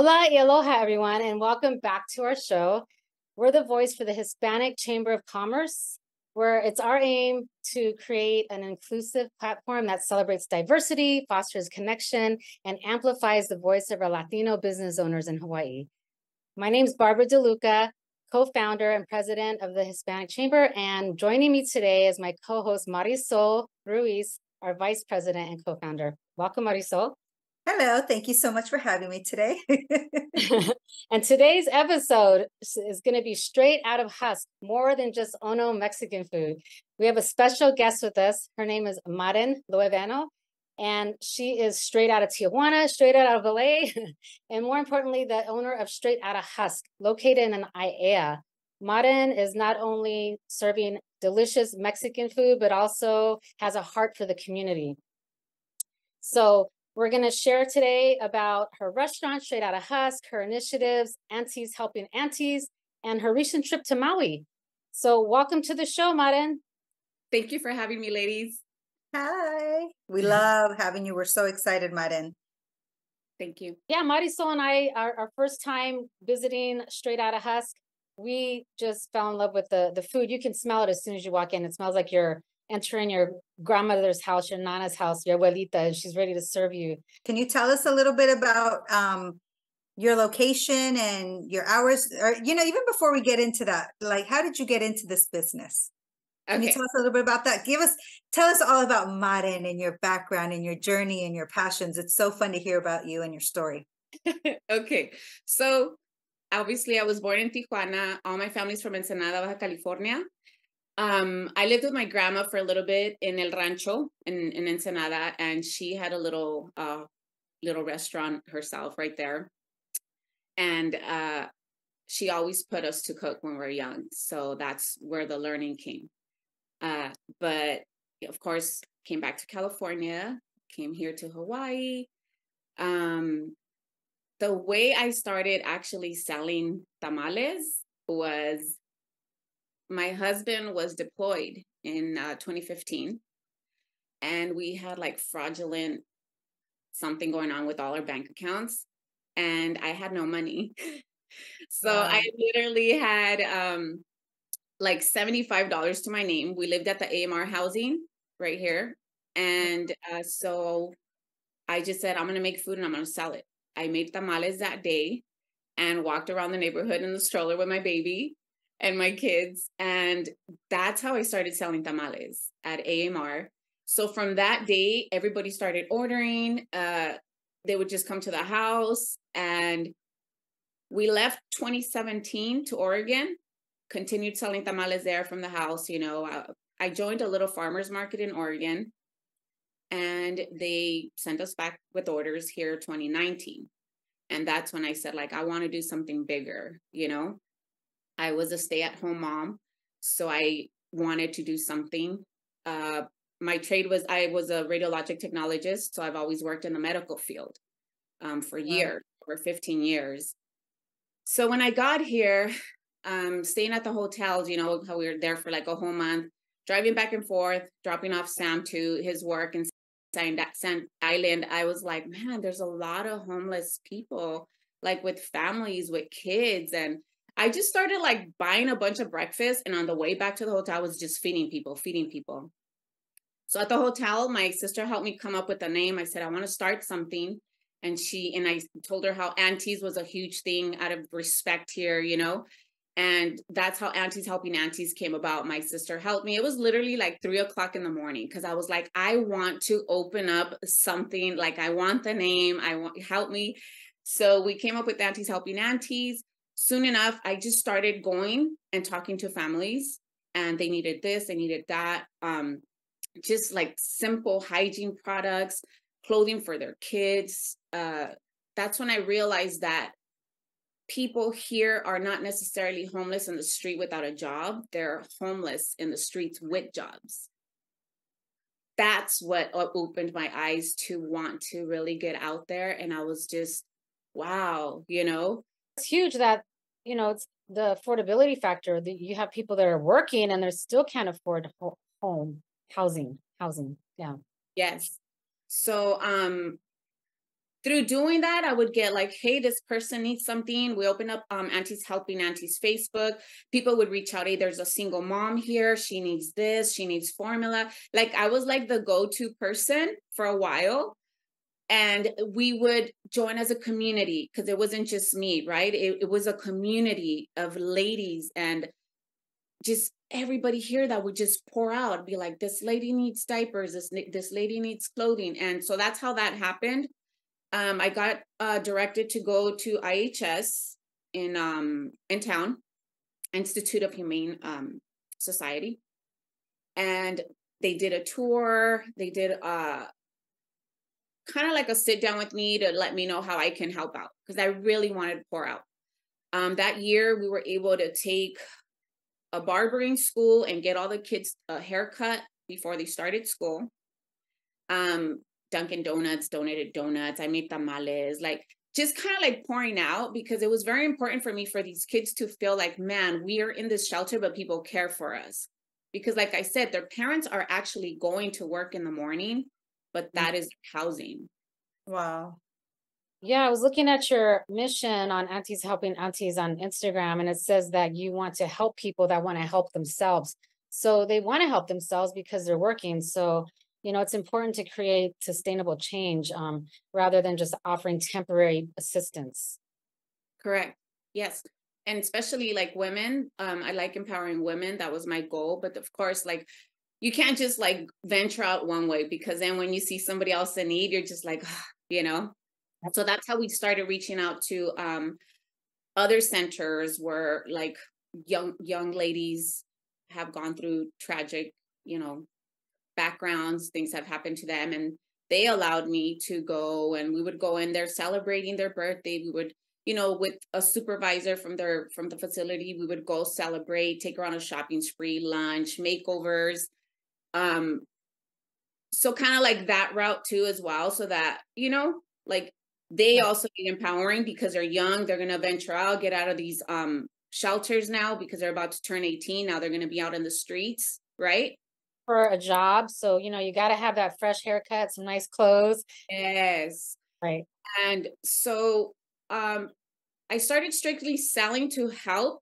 Hola y aloha, everyone, and welcome back to our show. We're the voice for the Hispanic Chamber of Commerce, where it's our aim to create an inclusive platform that celebrates diversity, fosters connection, and amplifies the voice of our Latino business owners in Hawaii. My name is Barbara De Lucca, co-founder and president of the Hispanic Chamber, and joining me today is my co-host Marisol Ruiz, our vice president and co-founder. Welcome, Marisol. Hello, thank you so much for having me today. And today's episode is going to be straight out of Husk, more than just Ono Mexican food. We have a special guest with us. Her name is Marhen Luevano, and she is straight out of Tijuana, straight out of LA, and more importantly, the owner of Straight Outta Husk, located in Aiea. Marhen is not only serving delicious Mexican food, but also has a heart for the community. So we're going to share today about her restaurant, Straight Outta Husk, her initiatives, Aunties Helping Aunties, and her recent trip to Maui. So welcome to the show, Marhen. Thank you for having me, ladies. Hi. We love having you. We're so excited, Marhen. Thank you. Yeah, Marisol and I, our first time visiting Straight Outta Husk, we just fell in love with the food. You can smell it as soon as you walk in. It smells like you're entering your grandmother's house, your nana's house, your abuelita, and she's ready to serve you. Can you tell us a little bit about your location and your hours? Or, you know, even before we get into that, like, how did you get into this business? Can you tell us a little bit about that? Tell us all about Marhen and your background and your journey and your passions. It's so fun to hear about you and your story. Okay. So obviously I was born in Tijuana. All my family's from Ensenada, Baja California. I lived with my grandma for a little bit in El Rancho in Ensenada, and she had a little restaurant herself right there. And she always put us to cook when we were young. So that's where the learning came. But of course, came back to California, came here to Hawaii. The way I started actually selling tamales was my husband was deployed in 2015, and we had like fraudulent something going on with all our bank accounts, and I had no money. So I literally had like $75 to my name. We lived at the AMR housing right here. And so I just said, I'm going to make food and I'm going to sell it. I made tamales that day and walked around the neighborhood in the stroller with my baby and my kids. And that's how I started selling tamales at AMR. So from that day, everybody started ordering. They would just come to the house, and we left 2017 to Oregon, continued selling tamales there from the house. You know, I joined a little farmer's market in Oregon, and they sent us back with orders here 2019. And that's when I said, like, I want to do something bigger, you know? I was a stay-at-home mom, so I wanted to do something. My trade was, I was a radiologic technologist, so I've always worked in the medical field for years, over 15 years. So when I got here, staying at the hotels, you know, how we were there for like a whole month, driving back and forth, dropping off Sam to his work in Sand Island, I was like, man, there's a lot of homeless people, like with families, with kids, and I just started like buying a bunch of breakfast, and on the way back to the hotel, I was just feeding people. So at the hotel, my sister helped me come up with a name. I said, I want to start something. And I told her how Aunties was a huge thing out of respect here, you know, and that's how Aunties Helping Aunties came about. My sister helped me. It was literally like 3 o'clock in the morning, because I was like, I want to open up something, like I want the name, I want, help me. So we came up with Aunties Helping Aunties. Soon enough, I just started going and talking to families, and they needed this, they needed that, just like simple hygiene products, clothing for their kids. That's when I realized that people here are not necessarily homeless in the street without a job. They're homeless in the streets with jobs. That's what opened my eyes to want to really get out there. And I was just, wow, you know? It's huge that, you know, it's the affordability factor that you have people that are working and they still can't afford housing. Yeah. Yes. So Through doing that, I would get like, hey, this person needs something. We open up Aunties Helping Aunties Facebook. People would reach out, hey, there's a single mom here. She needs this. She needs formula. Like I was like the go-to person for a while. And we would join as a community because it wasn't just me, right? It was a community of ladies and just everybody here that would just pour out, be like, this lady needs diapers. This lady needs clothing. And so that's how that happened. I got directed to go to IHS in town, Institute of Humane Society. And they did a tour. They did kind of like a sit down with me to let me know how I can help out because I really wanted to pour out. That year, we were able to take a barbering school and get all the kids a haircut before they started school. Dunkin' Donuts, donated donuts. I made tamales, like just kind of like pouring out because it was very important for me for these kids to feel like, man, we are in this shelter, but people care for us. Because like I said, their parents are actually going to work in the morning, but that is housing. Wow. Yeah, I was looking at your mission on Aunties Helping Aunties on Instagram, and it says that you want to help people that want to help themselves. So they want to help themselves because they're working. So you know, it's important to create sustainable change rather than just offering temporary assistance. Correct. Yes. And especially like women, I like empowering women. That was my goal. But of course, like you can't just like venture out one way because then when you see somebody else in need, you're just like, oh, you know. So that's how we started reaching out to other centers where like young ladies have gone through tragic, you know, backgrounds, things have happened to them. And they allowed me to go, and we would go in there celebrating their birthday. We would, you know, with a supervisor from the facility, we would go celebrate, take her on a shopping spree, lunch, makeovers. So kind of like that route too, as well. So that, you know, like they also need empowering because they're young. They're going to venture out, get out of these shelters now because they're about to turn 18. Now they're going to be out in the streets, right? For a job. So, you know, you got to have that fresh haircut, some nice clothes. Yes. Right. And so I started strictly selling to help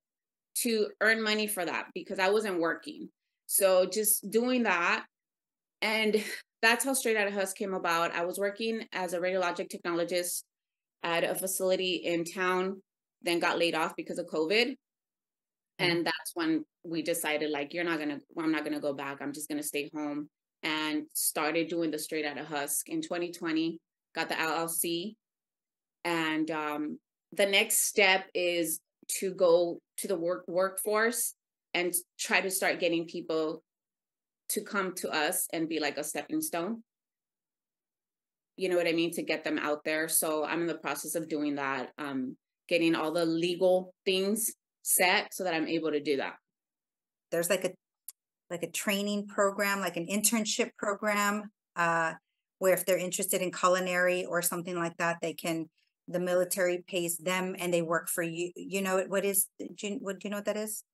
to earn money for that because I wasn't working. So just doing that. And that's how Straight Outta Husk came about. I was working as a radiologic technologist at a facility in town, then got laid off because of COVID. And that's when we decided, like, I'm not going to go back. I'm just going to stay home, and started doing the Straight Outta Husk in 2020, got the LLC. And the next step is to go to the workforce and try to start getting people to come to us and be like a stepping stone. You know what I mean? To get them out there. So I'm in the process of doing that, getting all the legal things set so that I'm able to do that. There's like a training program, like an internship program, where if they're interested in culinary or something like that, the military pays them and they work for you. You know, do you know what that is?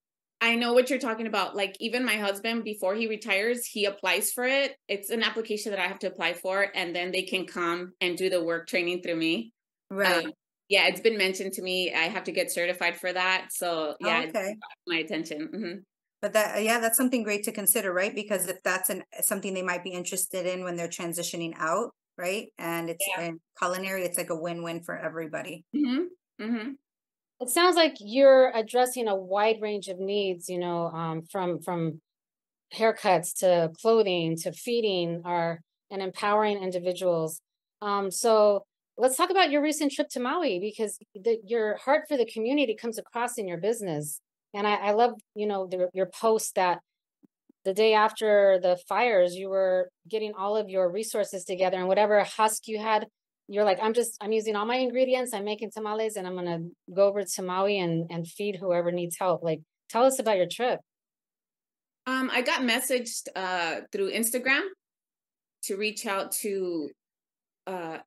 I know what you're talking about. Like even my husband, before he retires, he applies for it. It's an application that I have to apply for, and then they can come and do the work training through me. Right. Yeah, it's been mentioned to me. I have to get certified for that. So yeah, okay. It got my attention. Mm-hmm. But that's something great to consider, right? Because if that's something they might be interested in when they're transitioning out, right? And it's in culinary, it's like a win-win for everybody. Mm-hmm. Mm-hmm. It sounds like you're addressing a wide range of needs, you know, from haircuts to clothing to feeding and empowering individuals. So let's talk about your recent trip to Maui, because your heart for the community comes across in your business. And I love, you know, your post that the day after the fires, you were getting all of your resources together and whatever husk you had, you're like, I'm using all my ingredients, I'm making tamales, and I'm going to go over to Maui and feed whoever needs help. Like, tell us about your trip. I got messaged through Instagram to reach out to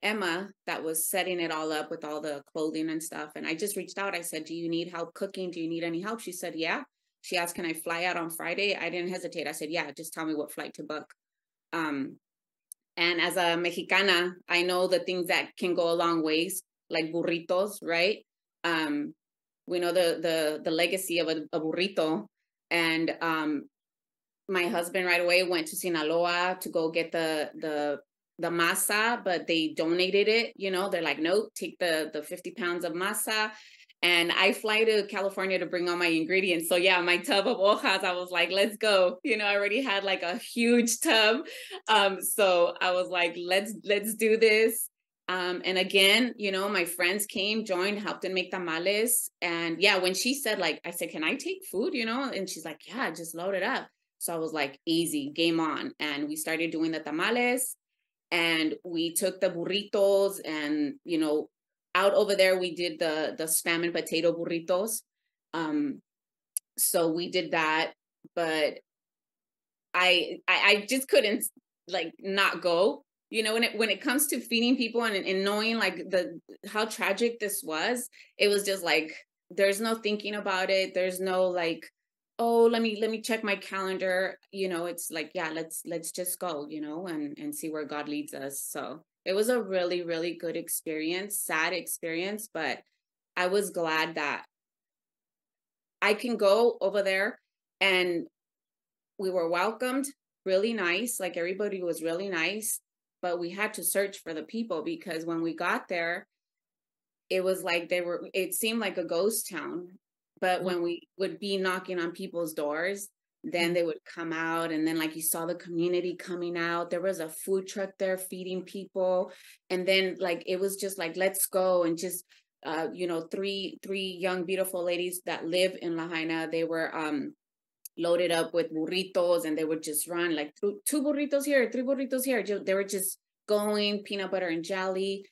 Emma that was setting it all up with all the clothing and stuff. And I just reached out. I said, do you need help cooking? Do you need any help? She said, yeah. She asked, can I fly out on Friday? I didn't hesitate. I said, yeah, just tell me what flight to book. And as a Mexicana, I know the things that can go a long ways, like burritos, right? We know the legacy of a burrito. And my husband right away went to Sinaloa to go get the masa, but they donated it. You know, they're like, nope, take the 50 pounds of masa. And I fly to California to bring all my ingredients. So yeah, my tub of hojas, I was like, let's go. You know, I already had like a huge tub. So I was like, let's do this. And again, you know, my friends came, joined, helped and make tamales. And yeah, when she said like, I said, can I take food? You know? And she's like, yeah, just load it up. So I was like, easy, game on. And we started doing the tamales and we took the burritos and, you know, out over there, we did the spam and potato burritos. So we did that, but I just couldn't like not go. You know, when it comes to feeding people and knowing like how tragic this was, it was just like, there's no thinking about it. There's no like, oh, let me check my calendar. You know, it's like, yeah, let's just go, you know, and see where God leads us. So it was a really, really good experience, sad experience, but I was glad that I can go over there and we were welcomed really nice. Like everybody was really nice, but we had to search for the people because when we got there, it was like it seemed like a ghost town. But when we would be knocking on people's doors, then they would come out. And then like you saw the community coming out, there was a food truck there feeding people. And then like, it was just like, let's go. And just, you know, three young, beautiful ladies that live in Lahaina, they were loaded up with burritos and they would just run like two burritos here, three burritos here. They were just going peanut butter and jelly.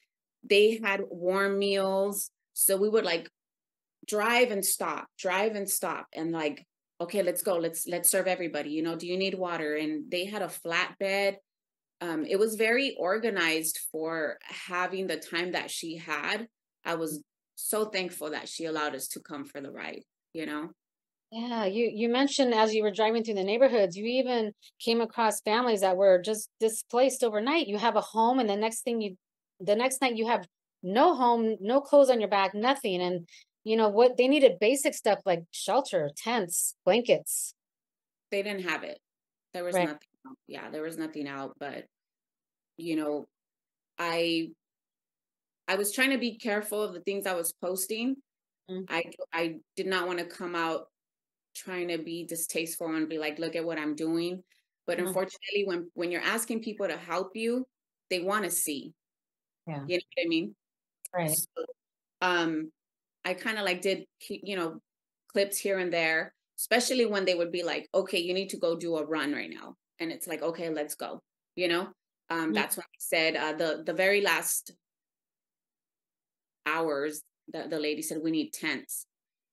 They had warm meals. So we would like drive and stop. And like, okay, let's go. Let's serve everybody. You know, do you need water? And they had a flatbed. It was very organized for having the time that she had. I was so thankful that she allowed us to come for the ride, you know? Yeah. You mentioned as you were driving through the neighborhoods, you even came across families that were just displaced overnight. You have a home and the next night you have no home, no clothes on your back, nothing. And you know what? They needed basic stuff like shelter, tents, blankets. They didn't have it. There was nothing. Yeah, there was nothing out. But you know, I was trying to be careful of the things I was posting. Mm-hmm. I did not want to come out trying to be distasteful and be like, look at what I'm doing. But mm-hmm. unfortunately, when you're asking people to help you, they want to see. Yeah, you know what I mean. Right. So, I kind of like did, you know, clips here and there, especially when they would be like, okay, you need to go do a run right now. And it's like, okay, let's go. You know, yeah. That's when I said the very last hours, the lady said, we need tents.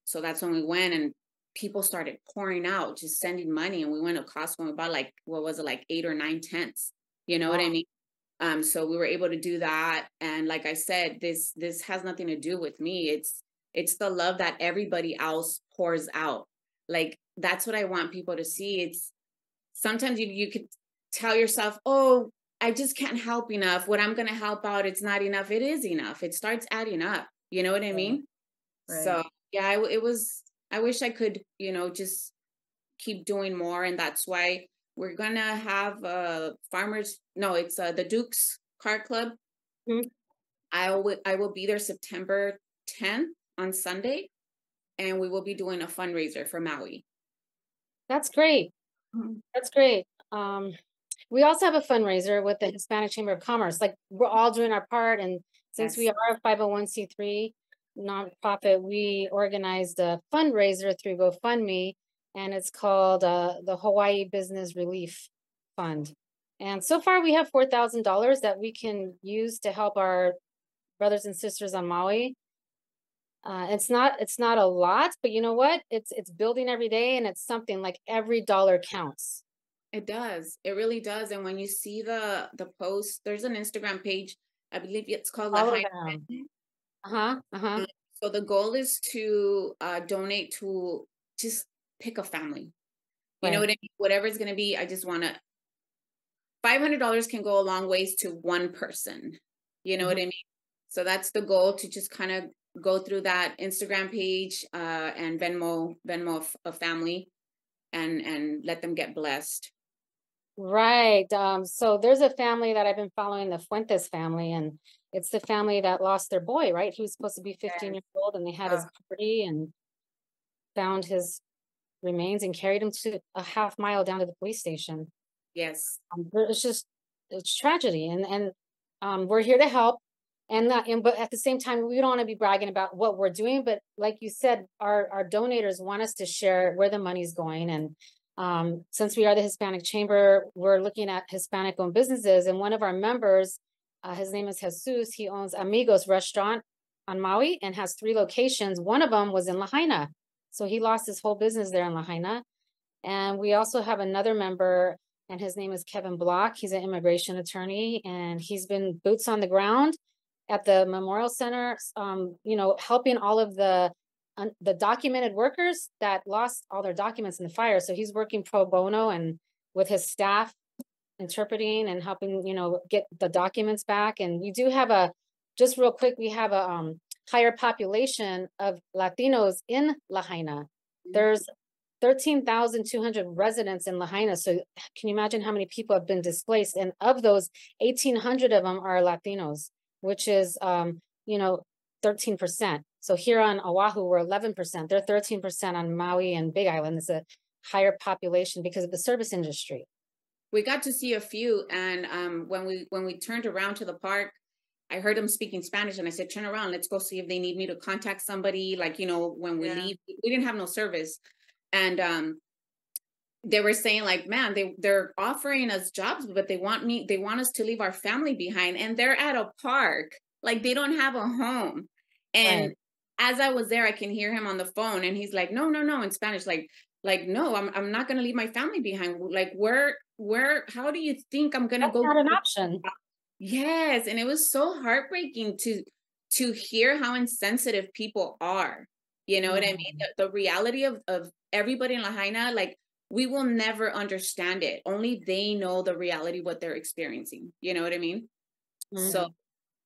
So that's when we went and people started pouring out, just sending money. And we went to Costco and we bought like, what was it? Like 8 or 9 tents. You know wow. what I mean? So we were able to do that. And like I said, this has nothing to do with me. It's the love that everybody else pours out. Like, that's what I want people to see. It's sometimes you could tell yourself, oh, I just can't help enough. What I'm going to help out, it's not enough. It is enough. It starts adding up. You know what I mean? Right. So yeah, I wish I could, you know, just keep doing more. And that's why we're going to have the Duke's Car Club. Mm-hmm. I will be there September 10th. On Sunday, and we will be doing a fundraiser for Maui. That's great. That's great. We also have a fundraiser with the Hispanic Chamber of Commerce. Like, we're all doing our part, and since we are a 501c3 nonprofit, we organized a fundraiser through GoFundMe, and it's called the Hawaii Business Relief Fund. And so far, we have $4,000 that we can use to help our brothers and sisters on Maui. It's not a lot, but you know what? It's building every day, and it's something like every dollar counts. It does. It really does. And when you see the post, there's an Instagram page. I believe it's called Lahaina. So the goal is to donate to just pick a family. You know what I mean? Whatever it's going to be, I just want to $500 can go a long ways to one person. You know what I mean? So that's the goal, to just kind of go through that Instagram page and Venmo a family and let them get blessed. Right. So there's a family that I've been following, the Fuentes family, and it's the family that lost their boy, right? He was supposed to be 15 years old, and they had his party and found his remains and carried him to a half mile down to the police station. Yes. It's just, it's tragedy. And we're here to help. But at the same time, we don't want to be bragging about what we're doing. But like you said, our donators want us to share where the money's going. And since we are the Hispanic Chamber, we're looking at Hispanic-owned businesses. And one of our members, his name is Jesus. He owns Amigos Restaurant on Maui and has 3 locations. One of them was in Lahaina. So he lost his whole business there in Lahaina. And we also have another member, and his name is Kevin Block. He's an immigration attorney, and he's been boots on the ground at the Memorial Center, you know, helping all of the documented workers that lost all their documents in the fire. So he's working pro bono and with his staff, interpreting and helping, you know, get the documents back. And we do have just real quick, we have a higher population of Latinos in Lahaina. There's 13,200 residents in Lahaina. So can you imagine how many people have been displaced? And of those, 1,800 of them are Latinos, which is, you know, 13%. So here on Oahu, we're 11%. They're 13% on Maui and Big Island. It's a higher population because of the service industry. We got to see a few. And when we turned around to the park, I heard them speaking Spanish, and I said, turn around, let's go see if they need me to contact somebody. Like, you know, when we leave, we didn't have no service. And they were saying, like, man, they're offering us jobs, but they want us to leave our family behind. And they're at a park, like they don't have a home. And as I was there, I can hear him on the phone, and he's like, no, in Spanish, like, no, I'm not gonna leave my family behind. Like, where how do you think I'm gonna go? That's not an option. Yes. And it was so heartbreaking to hear how insensitive people are. You know what I mean? The reality of everybody in Lahaina, like, we will never understand it. Only they know the reality, what they're experiencing. You know what I mean? So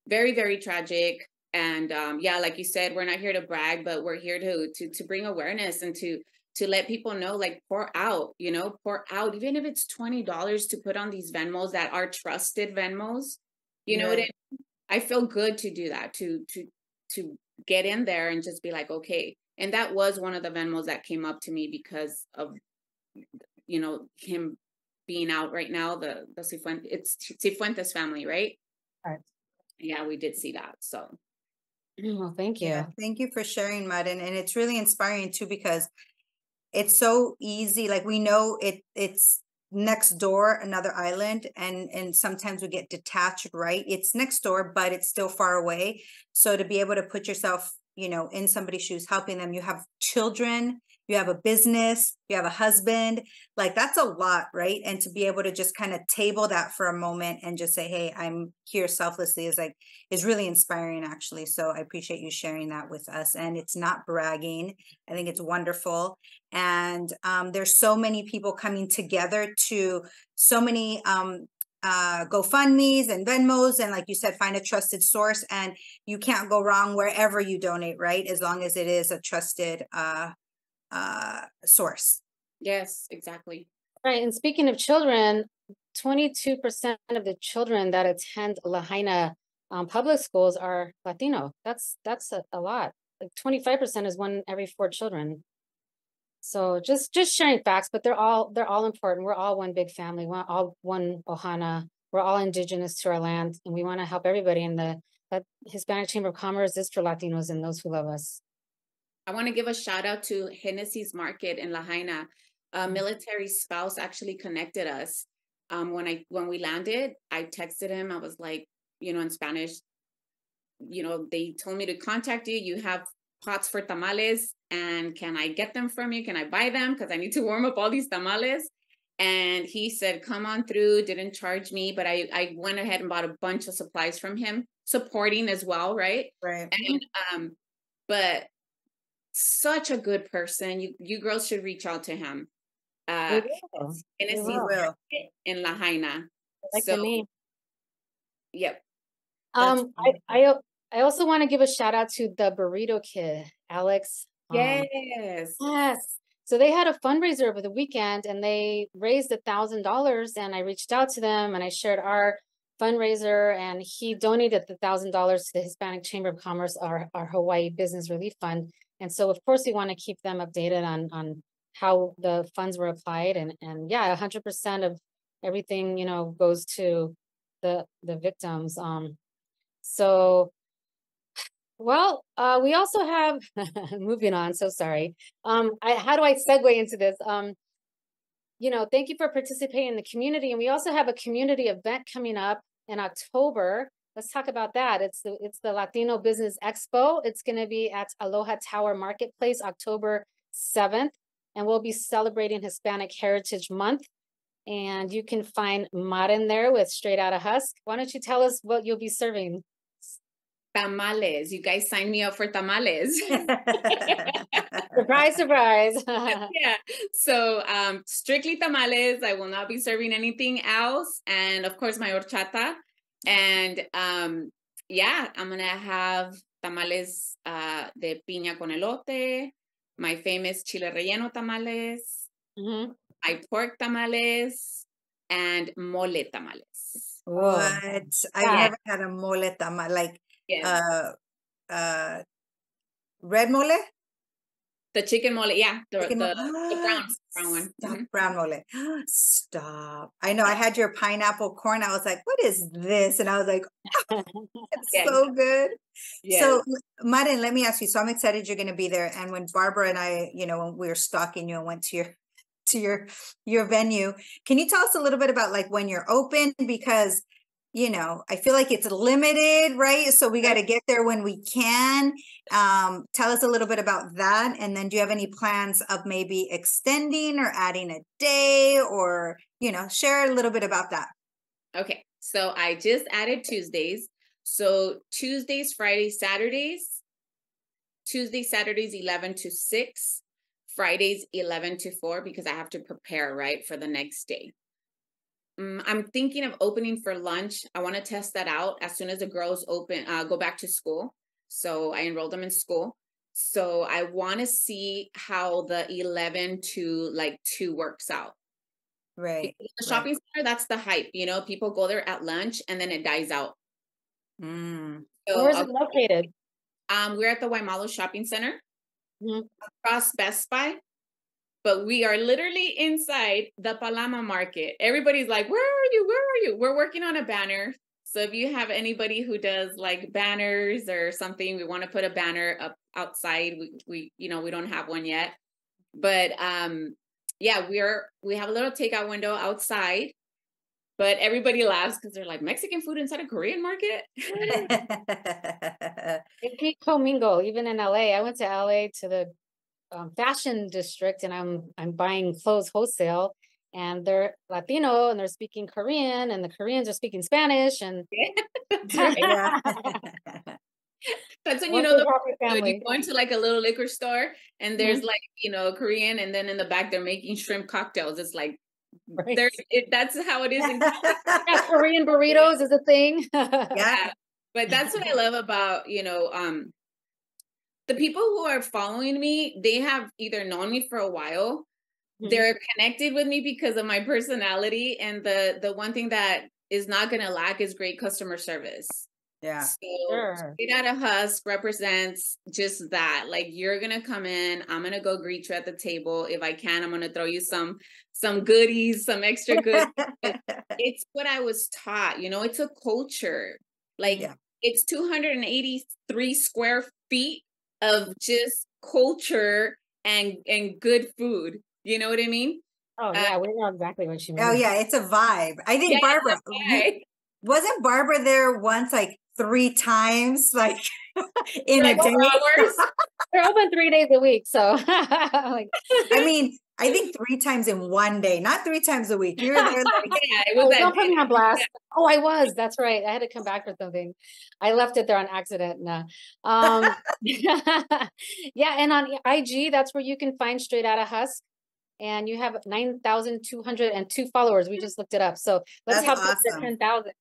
very, very tragic. And yeah, like you said, we're not here to brag, but we're here to bring awareness and to let people know, like, pour out, you know, pour out, even if it's $20 to put on these Venmos that are trusted Venmos. You know what I mean? I feel good to do that, to get in there and just be like, okay. And that was one of the Venmos that came up to me because of, you know, him being out right now, the Fuentes family, right? Right. Yeah, we did see that. So, well, thank you. Yeah, thank you for sharing, Marhen. And it's really inspiring too, because it's so easy. Like, we know it's next door, another island, and sometimes we get detached, right? It's next door, but it's still far away. So to be able to put yourself, you know, in somebody's shoes, helping them. You have children, you have a business, you have a husband, like, that's a lot, right? And to be able to just kind of table that for a moment and just say, hey, I'm here selflessly is really inspiring, actually. So I appreciate you sharing that with us. And it's not bragging. I think it's wonderful. And there's so many people coming together to so many GoFundMes and Venmos, and like you said, find a trusted source. And you can't go wrong wherever you donate, right? As long as it is a trusted source. Yes, exactly. Right. And speaking of children, 22% of the children that attend Lahaina public schools are Latino. That's a lot. Like, 25% is 1 in every 4 children. So just sharing facts, but they're all important. We're all one big family. We're all one Ohana. We're all indigenous to our land, and we want to help everybody. And the Hispanic Chamber of Commerce is for Latinos and those who love us. I want to give a shout out to Hennessy's Market in Lahaina. A military spouse actually connected us. When we landed, I texted him. I was like, you know, in Spanish, you know, they told me to contact you. You have pots for tamales, and can I get them from you? Can I buy them? Because I need to warm up all these tamales. And he said, come on through, didn't charge me, but I went ahead and bought a bunch of supplies from him, supporting as well, right? Right. And, but such a good person. You girls should reach out to him. Hennessy in Lahaina. I like the name. Yep. I also want to give a shout out to the Burrito Kid, Alex. Yes. So they had a fundraiser over the weekend and they raised $1,000, and I reached out to them and I shared our fundraiser, and he donated the $1,000 to the Hispanic Chamber of Commerce, our Hawaii Business Relief Fund. And so of course we want to keep them updated on how the funds were applied, and yeah, 100% of everything, you know, goes to the victims. Well, we also have, moving on, so sorry. How do I segue into this? You know, thank you for participating in the community. And we also have a community event coming up in October. Let's talk about that. It's the Latino Business Expo. It's going to be at Aloha Tower Marketplace, October 7th. And we'll be celebrating Hispanic Heritage Month. And you can find Marhen there with Straight Outta Husk. Why don't you tell us what you'll be serving? Tamales. You guys signed me up for tamales. Surprise, surprise. Yeah. So strictly tamales. I will not be serving anything else. And of course, my horchata. And yeah, I'm going to have tamales de piña con elote, my famous chile relleno tamales, my pork tamales, and mole tamales. What? I've never had a mole tamal. Like, red mole, the chicken mole, the brown one. Brown mole. Stop. I know. I had your pineapple corn. I was like, what is this? And I was like, oh, it's so good. So Marhen, let me ask you, so I'm excited you're going to be there, and when Barbara and I, you know, when we were stalking you and went to your venue, can you tell us a little bit about like when you're open? Because you know, I feel like it's limited, right? So we got to get there when we can. Tell us a little bit about that. And then do you have any plans of maybe extending or adding a day, or, you know, share a little bit about that. Okay. So I just added Tuesdays. So Tuesdays, Fridays, Saturdays, Tuesday, Saturdays, 11 to 6, Fridays, 11 to 4, because I have to prepare, right, for the next day. I'm thinking of opening for lunch. I want to test that out as soon as the girls open, go back to school. So I enrolled them in school. So I want to see how the 11 to like 2 works out. Right. The shopping center, that's the hype. You know, people go there at lunch and then it dies out. So where is it located? We're at the Waimalo shopping center across Best Buy. But we are literally inside the Palama market. Everybody's like, where are you? Where are you? We're working on a banner. So if you have anybody who does like banners or something, we want to put a banner up outside. We you know, we don't have one yet, but yeah, we have a little takeout window outside, but everybody laughs because they're like, Mexican food inside a Korean market. It can co-mingle even in LA. I went to LA to the fashion district, and I'm buying clothes wholesale, and they're Latino and they're speaking Korean, and the Koreans are speaking Spanish, and that's when you know the you go into like a little liquor store and there's like, you know, Korean, and then in the back they're making shrimp cocktails. It's like that's how it is in Korean burritos is a thing. But that's what I love about, you know, the people who are following me, they have either known me for a while, they're connected with me because of my personality. And the one thing that is not going to lack is great customer service. Yeah. So Straight Outta Husk represents just that. Like, you're going to come in, I'm going to go greet you at the table. If I can, I'm going to throw you some goodies, some extra goodies. It's what I was taught, you know, it's a culture. Like it's 283 square feet of just culture and good food. You know what I mean? Oh yeah, we know exactly what she means. Oh yeah, it's a vibe. I think Barbara wasn't Barbara there once like 3 times, like in like a day. They're open 3 days a week, so like, I mean, I think 3 times in one day, not 3 times a week. You were there. Like, it was don't put me on blast. Oh, I was. That's right. I had to come back for something. I left it there on accident. Nah. Yeah, and on IG, that's where you can find Straight Outta Husk. and you have 9,202 followers. We just looked it up. So let's help us get 10,000.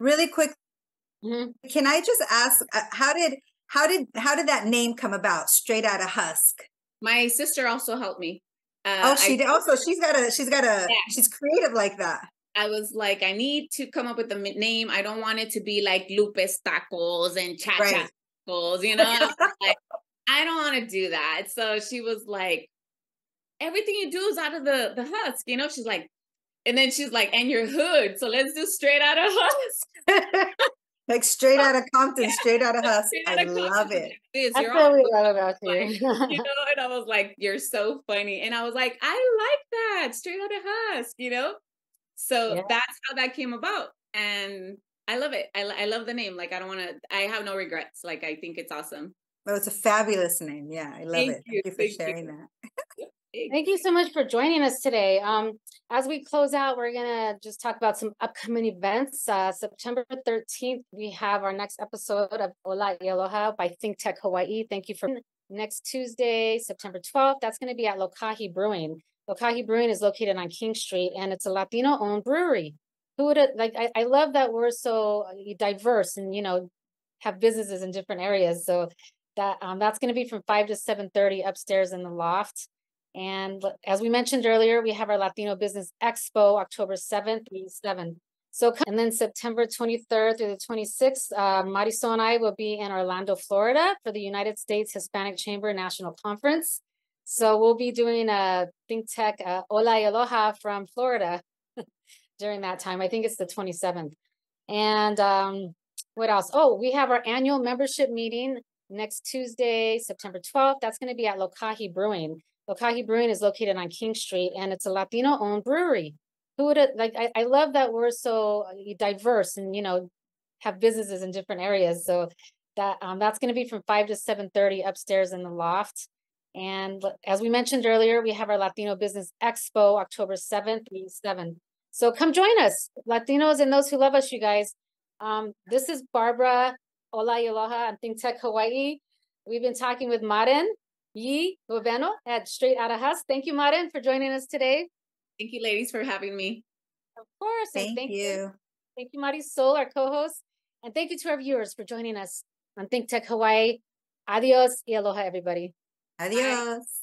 Really quick. Mm-hmm. Can I just ask, how did that name come about? Straight Outta Husk. My sister also helped me. She's creative like that. I was like, I need to come up with a name. I don't want it to be like Lupus Tacos and Cha-Cha Tacos, you know? Like, I don't want to do that. So she was like, everything you do is out of the husk, you know? She's like, and then she's like, and your hood. So let's do Straight Outta Husk. Like straight out of Compton, straight out of Husk. I love it. I totally love about you. Like, you know, and I was like, you're so funny. And I was like, I like that. Straight out of Husk, you know? So that's how that came about. And I love it. I love the name. Like, I don't want to, I have no regrets. Like, I think it's awesome. Well, it's a fabulous name. Yeah, I love it. Thank you for sharing that. Thank you so much for joining us today. As we close out, we're going to just talk about some upcoming events. September 13th, we have our next episode of Ola y Aloha by Think Tech Hawaii. Thank you for next Tuesday, September 12th. That's going to be at Lokahi Brewing. Lokahi Brewing is located on King Street, and it's a Latino-owned brewery. Who would have, like? I love that we're so diverse and, you know, have businesses in different areas. So that that's going to be from 5 to 7:30 upstairs in the loft. And as we mentioned earlier, we have our Latino Business Expo, October 7th through 7th. So, and then September 23rd through the 26th, Marisol and I will be in Orlando, Florida for the United States Hispanic Chamber National Conference. So we'll be doing a Think Tech Ola y Aloha from Florida during that time. I think it's the 27th. And what else? Oh, we have our annual membership meeting next Tuesday, September 12th. That's going to be at Lokahi Brewing. Lokahi Brewing is located on King Street, and it's a Latino-owned brewery. Who would have, like? I love that we're so diverse and, you know, have businesses in different areas. So that that's going to be from 5 to 7:30 upstairs in the loft. And as we mentioned earlier, we have our Latino Business Expo, October 7th through 7th. So come join us, Latinos and those who love us, you guys. This is Barbara, Ola y Aloha, and Think Tech Hawaii. We've been talking with Marhen Yee Luevano at Straight Outta Husk. Thank you, Marhen, for joining us today. Thank you, ladies, for having me. Of course. Thank you. Thank you, Marisol, our co-host. And thank you to our viewers for joining us on Think Tech Hawaii. Adios y aloha, everybody. Adiós.